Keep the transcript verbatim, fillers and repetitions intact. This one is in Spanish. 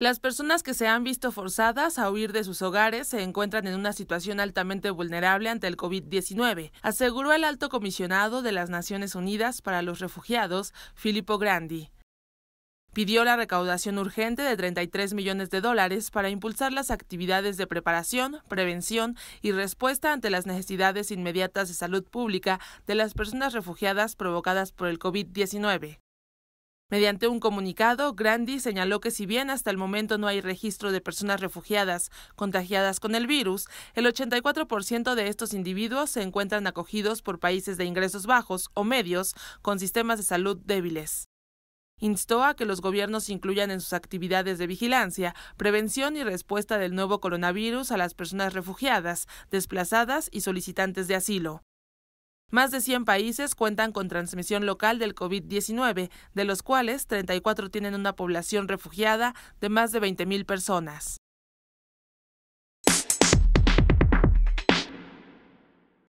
Las personas que se han visto forzadas a huir de sus hogares se encuentran en una situación altamente vulnerable ante el COVID diecinueve, aseguró el Alto Comisionado de las Naciones Unidas para los Refugiados, Filippo Grandi. Pidió la recaudación urgente de treinta y tres millones de dólares para impulsar las actividades de preparación, prevención y respuesta ante las necesidades inmediatas de salud pública de las personas refugiadas provocadas por el COVID diecinueve. Mediante un comunicado, Grandi señaló que si bien hasta el momento no hay registro de personas refugiadas contagiadas con el virus, el ochenta y cuatro por ciento de estos individuos se encuentran acogidos por países de ingresos bajos o medios con sistemas de salud débiles. Instó a que los gobiernos incluyan en sus actividades de vigilancia, prevención y respuesta del nuevo coronavirus a las personas refugiadas, desplazadas y solicitantes de asilo. Más de cien países cuentan con transmisión local del COVID diecinueve, de los cuales treinta y cuatro tienen una población refugiada de más de veinte mil personas.